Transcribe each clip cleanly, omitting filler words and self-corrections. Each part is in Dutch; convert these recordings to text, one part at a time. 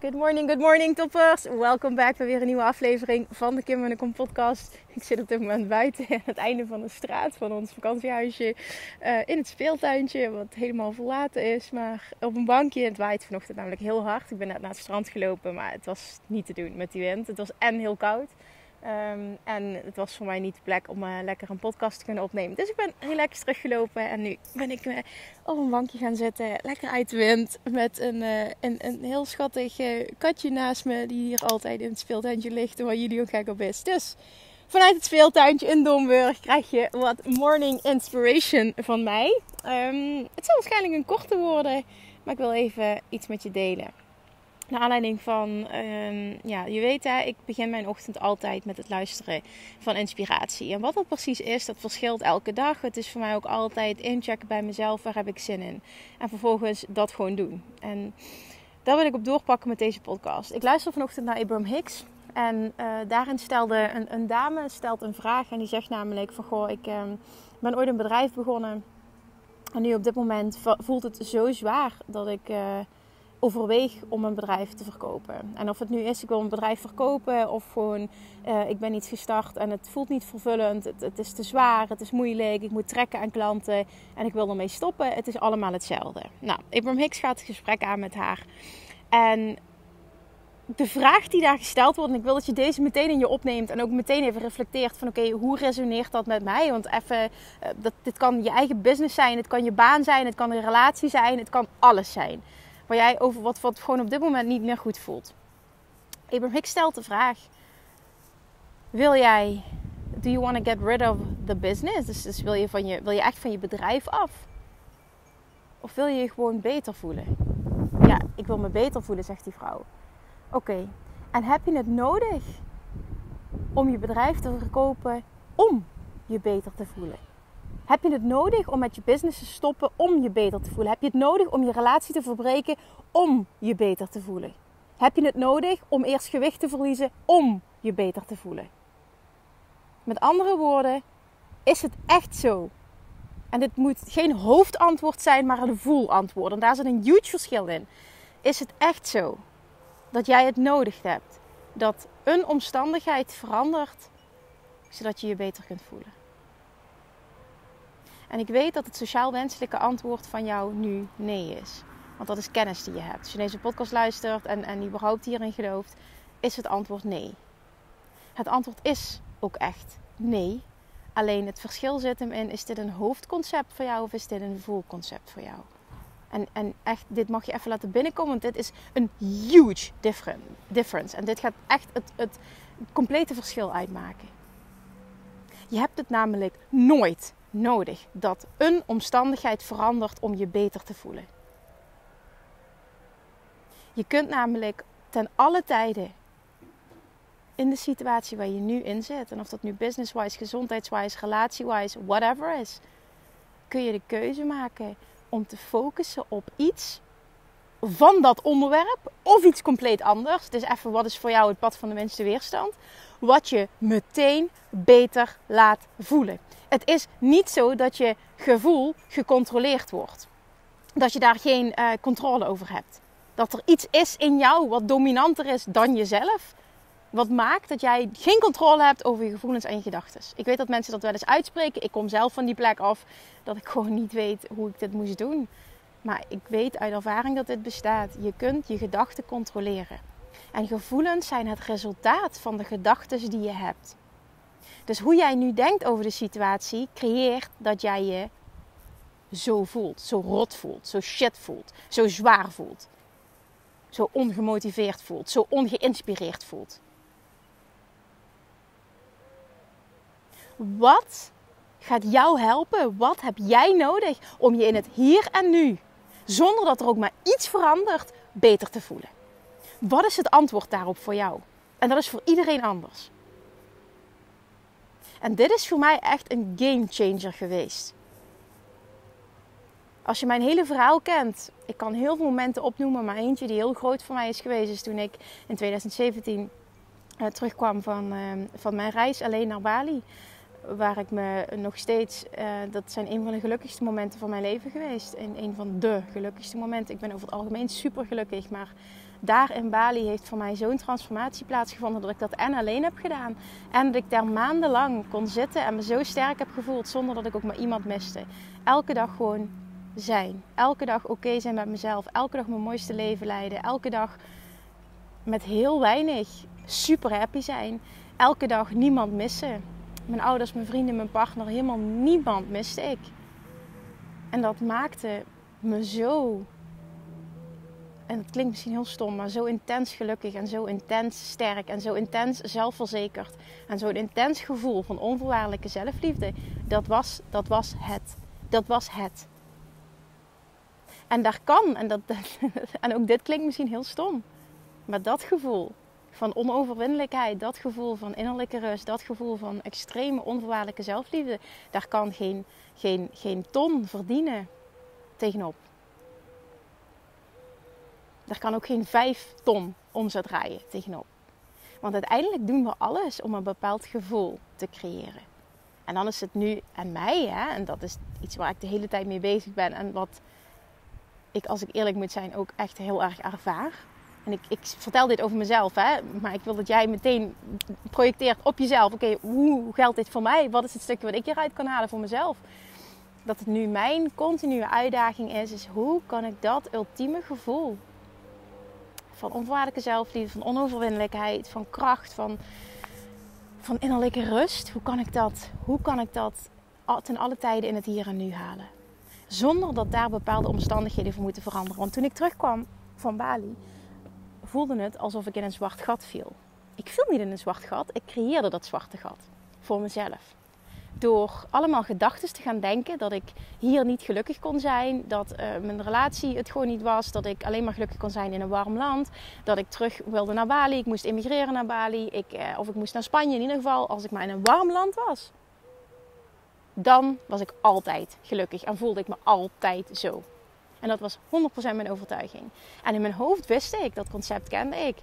Good morning toppers. Welkom back bij weer een nieuwe aflevering van de Kim Munnecom podcast. Ik zit op dit moment buiten aan het einde van de straat van ons vakantiehuisje. In het speeltuintje, wat helemaal verlaten is. Maar op een bankje. Het waait vanochtend namelijk heel hard. Ik ben net naar het strand gelopen, maar het was niet te doen met die wind. Het was en heel koud. En het was voor mij niet de plek om lekker een podcast te kunnen opnemen. Dus ik ben relaxed teruggelopen. En nu ben ik op een bankje gaan zitten. Lekker uit de wind. Met een heel schattig katje naast me. Die hier altijd in het speeltuintje ligt. Waar jullie ook gek op is. Dus vanuit het speeltuintje in Domburg krijg je wat morning inspiration van mij. Het zal waarschijnlijk een korte worden. Maar ik wil even iets met je delen. Naar aanleiding van, je weet hè, ik begin mijn ochtend altijd met het luisteren van inspiratie. En wat dat precies is, dat verschilt elke dag. Het is voor mij ook altijd inchecken bij mezelf, waar heb ik zin in. En vervolgens dat gewoon doen. En daar wil ik op doorpakken met deze podcast. Ik luister vanochtend naar Abraham Hicks. En daarin stelde een dame een vraag en die zegt namelijk van goh, ik ben ooit een bedrijf begonnen. En nu op dit moment voelt het zo zwaar dat ik... overweeg om een bedrijf te verkopen. En of het nu is, ik wil een bedrijf verkopen of gewoon, ik ben iets gestart en het voelt niet vervullend. Het is te zwaar, het is moeilijk, ik moet trekken aan klanten en ik wil ermee stoppen. Het is allemaal hetzelfde. Nou, Abraham Hicks gaat het gesprek aan met haar. En de vraag die daar gesteld wordt, en ik wil dat je deze meteen in je opneemt en ook meteen even reflecteert van oké, hoe resoneert dat met mij? Want even, dit kan je eigen business zijn, het kan je baan zijn, het kan een relatie zijn, het kan alles zijn. Waar jij over wat gewoon op dit moment niet meer goed voelt. Abraham Hicks stelt de vraag: wil jij, do you want to get rid of the business? Dus wil je echt van je bedrijf af? Of wil je je gewoon beter voelen? Ja, ik wil me beter voelen, zegt die vrouw. Oké, en heb je het nodig om je bedrijf te verkopen om je beter te voelen? Heb je het nodig om met je business te stoppen om je beter te voelen? Heb je het nodig om je relatie te verbreken om je beter te voelen? Heb je het nodig om eerst gewicht te verliezen om je beter te voelen? Met andere woorden, is het echt zo? En dit moet geen hoofdantwoord zijn, maar een voelantwoord. En daar zit een huge verschil in. Is het echt zo dat jij het nodig hebt dat een omstandigheid verandert, zodat je je beter kunt voelen? En ik weet dat het sociaal-wenselijke antwoord van jou nu nee is. Want dat is kennis die je hebt. Als je deze podcast luistert en überhaupt hierin gelooft, is het antwoord nee. Het antwoord is ook echt nee. Alleen het verschil zit hem in, is dit een hoofdconcept voor jou of is dit een voelconcept voor jou? En echt, dit mag je even laten binnenkomen, want dit is een huge difference. En dit gaat echt het complete verschil uitmaken. Je hebt het namelijk nooit nodig dat een omstandigheid verandert om je beter te voelen. Je kunt namelijk ten alle tijden in de situatie waar je nu in zit, en of dat nu business-wise, gezondheidswise, relatie-wise, whatever is, kun je de keuze maken om te focussen op iets van dat onderwerp of iets compleet anders. Dus even wat is voor jou het pad van de minste weerstand? Wat je meteen beter laat voelen. Het is niet zo dat je gevoel gecontroleerd wordt. Dat je daar geen controle over hebt. Dat er iets is in jou wat dominanter is dan jezelf. Wat maakt dat jij geen controle hebt over je gevoelens en je gedachten. Ik weet dat mensen dat wel eens uitspreken. Ik kom zelf van die plek af dat ik gewoon niet weet hoe ik dit moest doen. Maar ik weet uit ervaring dat dit bestaat. Je kunt je gedachten controleren. En gevoelens zijn het resultaat van de gedachten die je hebt. Dus hoe jij nu denkt over de situatie creëert dat jij je zo voelt. Zo rot voelt. Zo shit voelt. Zo zwaar voelt. Zo ongemotiveerd voelt. Zo ongeïnspireerd voelt. Wat gaat jou helpen? Wat heb jij nodig om je in het hier en nu, zonder dat er ook maar iets verandert, beter te voelen? Wat is het antwoord daarop voor jou? En dat is voor iedereen anders. En dit is voor mij echt een game changer geweest. Als je mijn hele verhaal kent, ik kan heel veel momenten opnoemen, maar eentje die heel groot voor mij is geweest, is toen ik in 2017 terugkwam van mijn reis alleen naar Bali. Waar ik me nog steeds, dat zijn een van de gelukkigste momenten van mijn leven geweest. En een van de gelukkigste momenten. Ik ben over het algemeen super gelukkig, maar daar in Bali heeft voor mij zo'n transformatie plaatsgevonden dat ik dat en alleen heb gedaan. En dat ik daar maandenlang kon zitten en me zo sterk heb gevoeld zonder dat ik ook maar iemand miste. Elke dag gewoon zijn. Elke dag oké zijn met mezelf. Elke dag mijn mooiste leven leiden. Elke dag met heel weinig super happy zijn. Elke dag niemand missen. Mijn ouders, mijn vrienden, mijn partner, helemaal niemand miste ik. En dat maakte me zo, en het klinkt misschien heel stom, maar zo intens gelukkig en zo intens sterk en zo intens zelfverzekerd. En zo'n intens gevoel van onvoorwaardelijke zelfliefde, dat was het. Dat was het. En daar kan, en ook dit klinkt misschien heel stom, maar dat gevoel van onoverwinnelijkheid, dat gevoel van innerlijke rust, dat gevoel van extreme onvoorwaardelijke zelfliefde, daar kan geen ton verdienen tegenop. Daar kan ook geen 5 ton omzet draaien tegenop. Want uiteindelijk doen we alles om een bepaald gevoel te creëren. En dan is het nu aan mij, hè? En dat is iets waar ik de hele tijd mee bezig ben en wat ik, als ik eerlijk moet zijn, ook echt heel erg ervaar. En ik vertel dit over mezelf, hè? Maar ik wil dat jij meteen projecteert op jezelf. Oké, hoe geldt dit voor mij? Wat is het stukje wat ik hieruit kan halen voor mezelf? Dat het nu mijn continue uitdaging is hoe kan ik dat ultieme gevoel van onvoorwaardelijke zelfliefde, van onoverwinnelijkheid, van kracht, van innerlijke rust, hoe kan ik dat ten alle tijden in het hier en nu halen? Zonder dat daar bepaalde omstandigheden voor moeten veranderen. Want toen ik terugkwam van Bali, voelde het alsof ik in een zwart gat viel. Ik viel niet in een zwart gat, ik creëerde dat zwarte gat voor mezelf. Door allemaal gedachten te gaan denken dat ik hier niet gelukkig kon zijn, dat mijn relatie het gewoon niet was, dat ik alleen maar gelukkig kon zijn in een warm land, dat ik terug wilde naar Bali, ik moest emigreren naar Bali, of ik moest naar Spanje in ieder geval, als ik maar in een warm land was. Dan was ik altijd gelukkig en voelde ik me altijd zo. En dat was 100% mijn overtuiging. En in mijn hoofd wist ik, dat concept kende ik,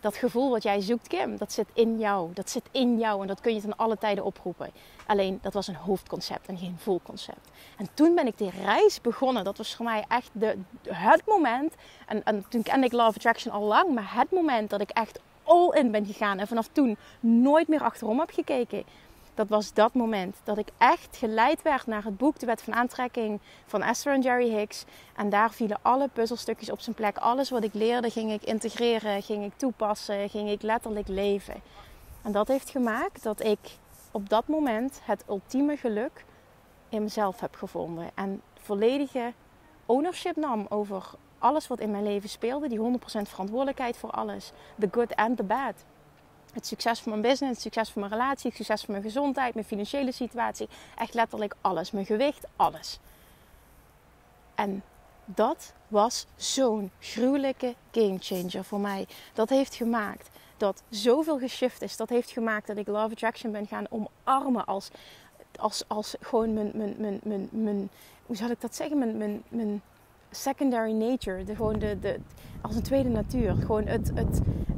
dat gevoel wat jij zoekt, Kim, dat zit in jou. Dat zit in jou en dat kun je ten alle tijden oproepen. Alleen, dat was een hoofdconcept en geen voelconcept. En toen ben ik die reis begonnen. Dat was voor mij echt het moment. En toen kende ik Law of Attraction al lang. Maar het moment dat ik echt all in ben gegaan. En vanaf toen nooit meer achterom heb gekeken. Dat was dat moment dat ik echt geleid werd naar het boek De Wet van Aantrekking van Esther en Jerry Hicks. En daar vielen alle puzzelstukjes op zijn plek. Alles wat ik leerde ging ik integreren, ging ik toepassen, ging ik letterlijk leven. En dat heeft gemaakt dat ik op dat moment het ultieme geluk in mezelf heb gevonden. En volledige ownership nam over alles wat in mijn leven speelde. Die 100% verantwoordelijkheid voor alles. The good and the bad. Het succes van mijn business, het succes van mijn relatie, het succes van mijn gezondheid, mijn financiële situatie. Echt letterlijk alles. Mijn gewicht, alles. En dat was zo'n gruwelijke gamechanger voor mij. Dat heeft gemaakt dat zoveel geshift is. Dat heeft gemaakt dat ik Law of Attraction ben gaan omarmen als gewoon mijn... Hoe zal ik dat zeggen? Mijn secondary nature, als een tweede natuur. Gewoon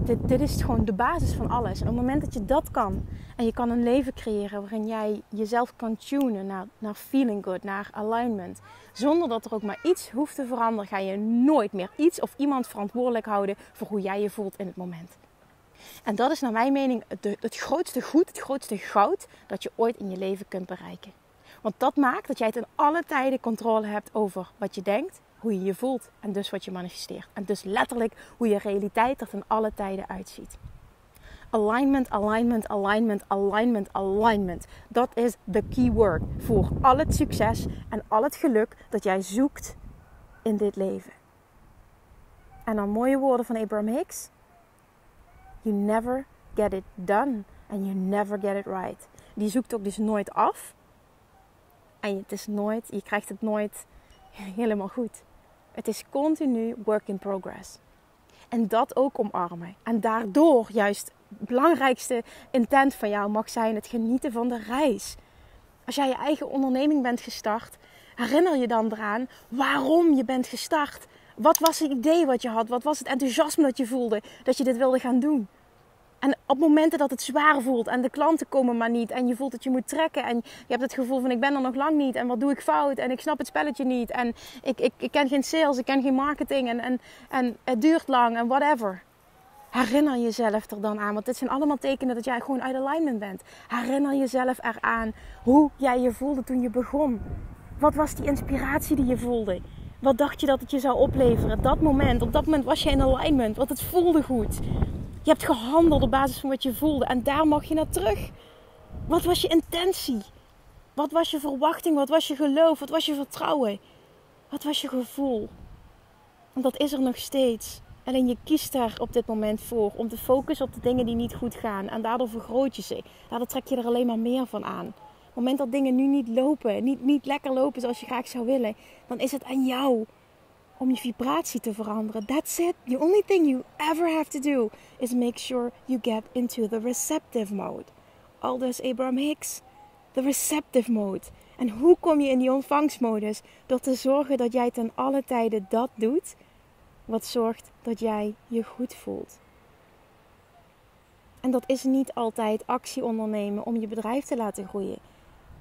dit is gewoon de basis van alles. En op het moment dat je dat kan, en je kan een leven creëren waarin jij jezelf kan tunen naar feeling good, naar alignment. Zonder dat er ook maar iets hoeft te veranderen, ga je nooit meer iets of iemand verantwoordelijk houden voor hoe jij je voelt in het moment. En dat is naar mijn mening het grootste goed, het grootste goud dat je ooit in je leven kunt bereiken. Want dat maakt dat jij ten alle tijden controle hebt over wat je denkt, hoe je je voelt en dus wat je manifesteert. En dus letterlijk hoe je realiteit er ten alle tijden uitziet. Alignment, alignment, alignment, alignment, alignment. Dat is de keyword voor al het succes en al het geluk dat jij zoekt in dit leven. En dan mooie woorden van Abraham Hicks. You never get it done and you never get it right. Die zoekt ook dus nooit af. En je krijgt het nooit helemaal goed. Het is continu work in progress. En dat ook omarmen. En daardoor juist het belangrijkste intent van jou mag zijn het genieten van de reis. Als jij je eigen onderneming bent gestart, herinner je dan eraan waarom je bent gestart. Wat was het idee wat je had? Wat was het enthousiasme dat je voelde dat je dit wilde gaan doen? En op momenten dat het zwaar voelt en de klanten komen maar niet en je voelt dat je moet trekken en je hebt het gevoel van ik ben er nog lang niet en wat doe ik fout en ik snap het spelletje niet en ik ken geen sales, ik ken geen marketing en het duurt lang en whatever. Herinner jezelf er dan aan, want dit zijn allemaal tekenen dat jij gewoon uit alignment bent. Herinner jezelf eraan hoe jij je voelde toen je begon. Wat was die inspiratie die je voelde? Wat dacht je dat het je zou opleveren? Op dat moment was je in alignment, want het voelde goed. Je hebt gehandeld op basis van wat je voelde en daar mag je naar terug. Wat was je intentie? Wat was je verwachting? Wat was je geloof? Wat was je vertrouwen? Wat was je gevoel? Want dat is er nog steeds. Alleen je kiest daar op dit moment voor om te focussen op de dingen die niet goed gaan. En daardoor vergroot je ze. Daardoor trek je er alleen maar meer van aan. Op het moment dat dingen nu niet lopen, niet lekker lopen zoals je graag zou willen, dan is het aan jou om je vibratie te veranderen. That's it. The only thing you ever have to do is make sure you get into the receptive mode. Aldus Abraham Hicks. The receptive mode. En hoe kom je in die ontvangstmodus? Door te zorgen dat jij ten alle tijde dat doet wat zorgt dat jij je goed voelt. En dat is niet altijd actie ondernemen om je bedrijf te laten groeien.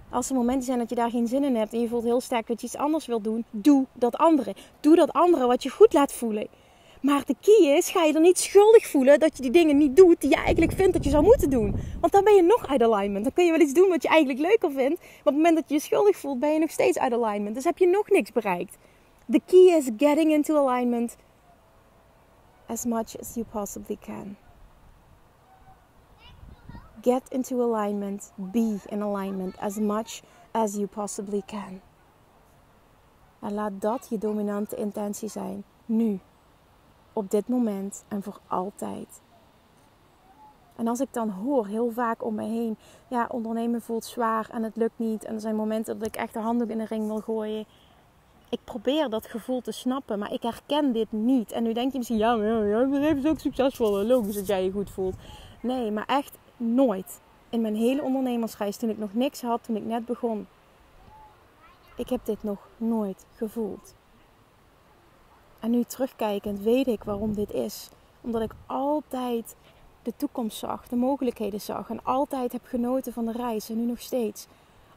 Als er momenten zijn dat je daar geen zin in hebt en je voelt heel sterk dat je iets anders wilt doen, doe dat andere. Doe dat andere wat je goed laat voelen. Maar de key is, ga je dan niet schuldig voelen dat je die dingen niet doet die je eigenlijk vindt dat je zou moeten doen. Want dan ben je nog uit alignment. Dan kun je wel iets doen wat je eigenlijk leuker vindt. Maar op het moment dat je je schuldig voelt, ben je nog steeds uit alignment. Dus heb je nog niks bereikt. The key is getting into alignment as much as you possibly can. Get into alignment. Be in alignment as much as you possibly can. En laat dat je dominante intentie zijn. Nu. Op dit moment en voor altijd. En als ik dan hoor heel vaak om me heen, ja, ondernemen voelt zwaar en het lukt niet. En er zijn momenten dat ik echt de handdoek in de ring wil gooien. Ik probeer dat gevoel te snappen, maar ik herken dit niet. En nu denk je misschien, ja, mijn bedrijf is ook succesvol. Logisch dat jij je goed voelt. Nee, maar echt nooit. In mijn hele ondernemersreis, toen ik nog niks had, toen ik net begon. Ik heb dit nog nooit gevoeld. En nu terugkijkend weet ik waarom dit is. Omdat ik altijd de toekomst zag, de mogelijkheden zag. En altijd heb genoten van de reis en nu nog steeds.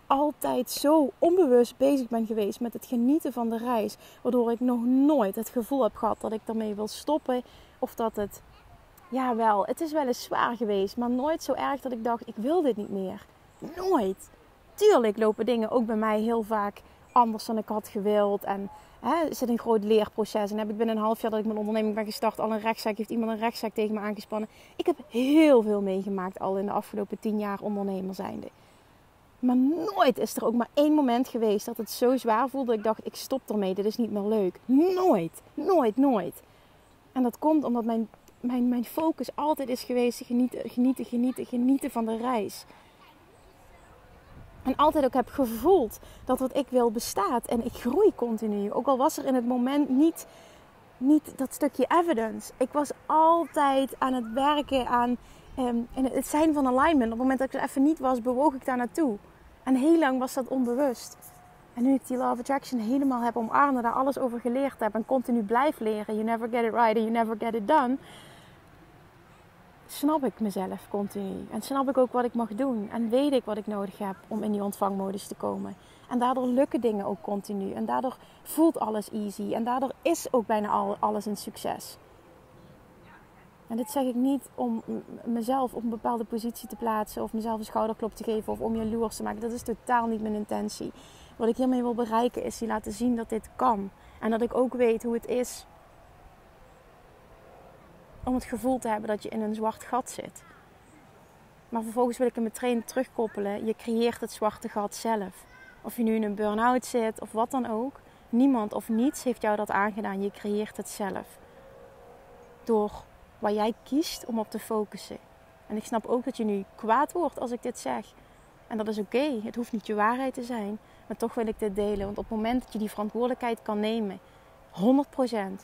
Altijd zo onbewust bezig ben geweest met het genieten van de reis. Waardoor ik nog nooit het gevoel heb gehad dat ik daarmee wil stoppen. Of dat het, jawel, het is wel eens zwaar geweest. Maar nooit zo erg dat ik dacht, ik wil dit niet meer. Nooit. Tuurlijk lopen dingen ook bij mij heel vaak anders dan ik had gewild. En is het een groot leerproces. En heb ik binnen een half jaar dat ik mijn onderneming ben gestart al een rechtszaak. Heeft iemand een rechtszaak tegen me aangespannen. Ik heb heel veel meegemaakt al in de afgelopen 10 jaar ondernemer zijnde. Maar nooit is er ook maar één moment geweest dat het zo zwaar voelde dat ik dacht, ik stop ermee, dit is niet meer leuk. Nooit, nooit, nooit. En dat komt omdat mijn focus altijd is geweest genieten van de reis. En altijd ook heb gevoeld dat wat ik wil bestaat en ik groei continu. Ook al was er in het moment niet dat stukje evidence. Ik was altijd aan het werken aan het zijn van alignment. Op het moment dat ik er even niet was, bewoog ik daar naartoe. En heel lang was dat onbewust. En nu ik die Law of Attraction helemaal heb omarmd, daar alles over geleerd heb en continu blijf leren. You never get it right and you never get it done. Snap ik mezelf continu. En snap ik ook wat ik mag doen. En weet ik wat ik nodig heb om in die ontvangmodus te komen. En daardoor lukken dingen ook continu. En daardoor voelt alles easy. En daardoor is ook bijna alles een succes. En dit zeg ik niet om mezelf op een bepaalde positie te plaatsen. Of mezelf een schouderklop te geven. Of om jaloers te maken. Dat is totaal niet mijn intentie. Wat ik hiermee wil bereiken is je laten zien dat dit kan. En dat ik ook weet hoe het is om het gevoel te hebben dat je in een zwart gat zit. Maar vervolgens wil ik in mijn training terugkoppelen. Je creëert het zwarte gat zelf. Of je nu in een burn-out zit of wat dan ook. Niemand of niets heeft jou dat aangedaan. Je creëert het zelf. Door waar jij kiest om op te focussen. En ik snap ook dat je nu kwaad wordt als ik dit zeg. En dat is oké. Het hoeft niet je waarheid te zijn. Maar toch wil ik dit delen. Want op het moment dat je die verantwoordelijkheid kan nemen, 100% 100%.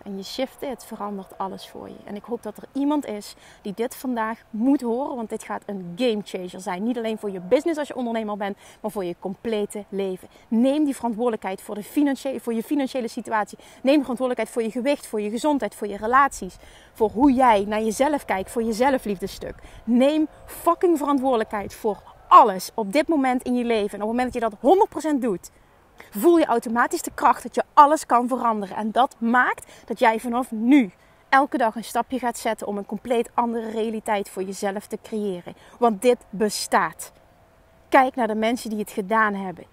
En je shift dit, verandert alles voor je. En ik hoop dat er iemand is die dit vandaag moet horen. Want dit gaat een game changer zijn. Niet alleen voor je business als je ondernemer bent, maar voor je complete leven. Neem die verantwoordelijkheid voor je financiële situatie. Neem verantwoordelijkheid voor je gewicht, voor je gezondheid, voor je relaties. Voor hoe jij naar jezelf kijkt, voor je zelfliefdestuk. Neem fucking verantwoordelijkheid voor alles op dit moment in je leven. En op het moment dat je dat 100% doet, voel je automatisch de kracht dat je alles kan veranderen. En dat maakt dat jij vanaf nu elke dag een stapje gaat zetten om een compleet andere realiteit voor jezelf te creëren. Want dit bestaat. Kijk naar de mensen die het gedaan hebben.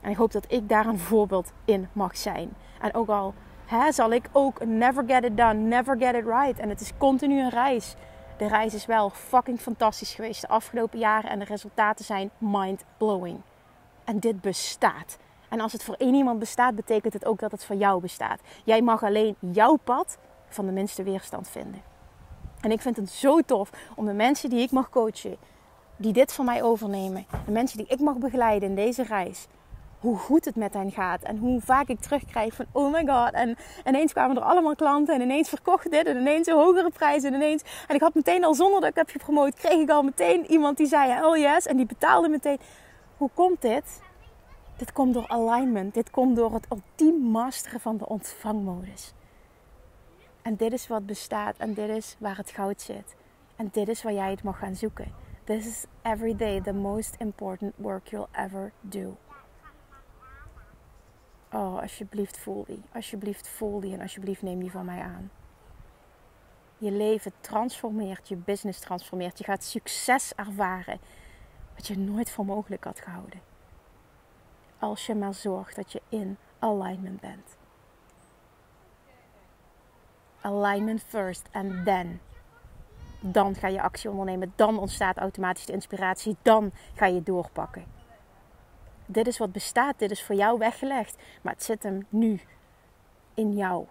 En ik hoop dat ik daar een voorbeeld in mag zijn. En ook al zal ik ook never get it done, never get it right. En het is continu een reis. De reis is wel fucking fantastisch geweest de afgelopen jaren. En de resultaten zijn mind-blowing. En dit bestaat. En als het voor één iemand bestaat, betekent het ook dat het voor jou bestaat. Jij mag alleen jouw pad van de minste weerstand vinden. En ik vind het zo tof om de mensen die ik mag coachen, die dit van mij overnemen, de mensen die ik mag begeleiden in deze reis, hoe goed het met hen gaat en hoe vaak ik terugkrijg van oh my god. En ineens kwamen er allemaal klanten en ineens verkocht dit en ineens een hogere prijs en ineens. En ik had meteen al, zonder dat ik heb gepromoot, kreeg ik al meteen iemand die zei oh yes en die betaalde meteen. Hoe komt dit? Dit komt door alignment. Dit komt door het ultiem masteren van de ontvangmodus. En dit is wat bestaat. En dit is waar het goud zit. En dit is waar jij het mag gaan zoeken. This is every day the most important work you'll ever do. Oh, alsjeblieft voel die. Alsjeblieft voel die en alsjeblieft neem die van mij aan. Je leven transformeert. Je business transformeert. Je gaat succes ervaren. Wat je nooit voor mogelijk had gehouden. Als je maar zorgt dat je in alignment bent. Alignment first and then. Dan ga je actie ondernemen. Dan ontstaat automatisch de inspiratie. Dan ga je doorpakken. Dit is wat bestaat. Dit is voor jou weggelegd. Maar het zit hem nu in jou.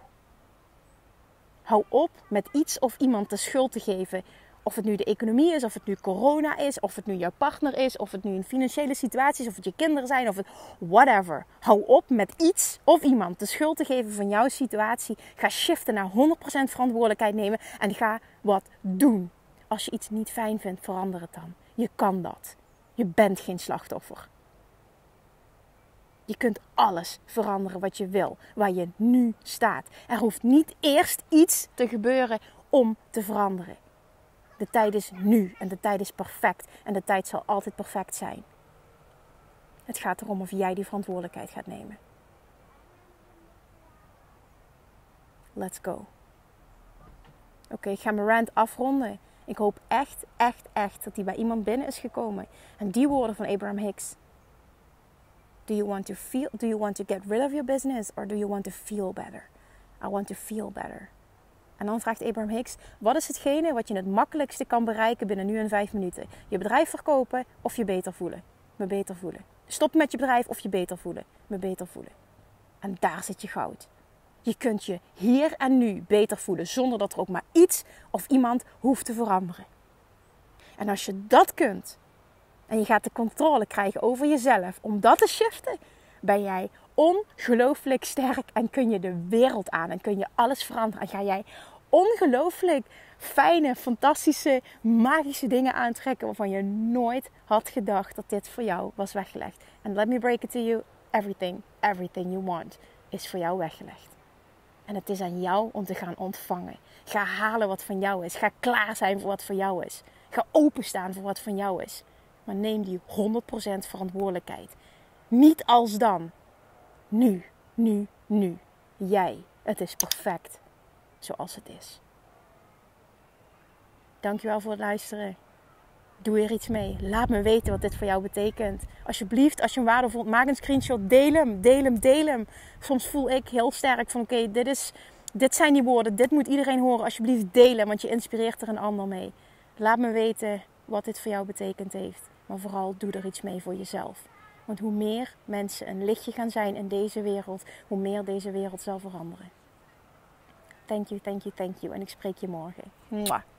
Hou op met iets of iemand de schuld te geven. Of het nu de economie is, of het nu corona is, of het nu jouw partner is, of het nu een financiële situatie is, of het je kinderen zijn, of het whatever. Hou op met iets of iemand de schuld te geven van jouw situatie. Ga shiften naar 100% verantwoordelijkheid nemen en ga wat doen. Als je iets niet fijn vindt, verander het dan. Je kan dat. Je bent geen slachtoffer. Je kunt alles veranderen wat je wil, waar je nu staat. Er hoeft niet eerst iets te gebeuren om te veranderen. De tijd is nu en de tijd is perfect en de tijd zal altijd perfect zijn. Het gaat erom of jij die verantwoordelijkheid gaat nemen. Let's go. Oké, ik ga mijn rant afronden. Ik hoop echt dat die bij iemand binnen is gekomen. En die woorden van Abraham Hicks. Do you want to get rid of your business or do you want to feel better? I want to feel better. En dan vraagt Abraham Hicks, wat is hetgene wat je het makkelijkste kan bereiken binnen nu en 5 minuten? Je bedrijf verkopen of je beter voelen? Me beter voelen. Stoppen met je bedrijf of je beter voelen? Me beter voelen. En daar zit je goud. Je kunt je hier en nu beter voelen zonder dat er ook maar iets of iemand hoeft te veranderen. En als je dat kunt en je gaat de controle krijgen over jezelf om dat te shiften, ben jij ongelooflijk sterk en kun je de wereld aan en kun je alles veranderen. En ga jij ongelooflijk fijne, fantastische, magische dingen aantrekken waarvan je nooit had gedacht dat dit voor jou was weggelegd. And let me break it to you, everything you want is voor jou weggelegd. En het is aan jou om te gaan ontvangen. Ga halen wat van jou is. Ga klaar zijn voor wat voor jou is. Ga openstaan voor wat van jou is. Maar neem die 100% verantwoordelijkheid. Niet als dan. Nu. Jij. Het is perfect zoals het is. Dankjewel voor het luisteren. Doe er iets mee. Laat me weten wat dit voor jou betekent. Alsjeblieft, als je hem waardevol vond, maak een screenshot. Deel hem. Soms voel ik heel sterk van oké, dit zijn die woorden. Dit moet iedereen horen. Alsjeblieft deel hem, want je inspireert er een ander mee. Laat me weten wat dit voor jou betekend heeft. Maar vooral doe er iets mee voor jezelf. Want hoe meer mensen een lichtje gaan zijn in deze wereld, hoe meer deze wereld zal veranderen. Thank you. En ik spreek je morgen. Mwah.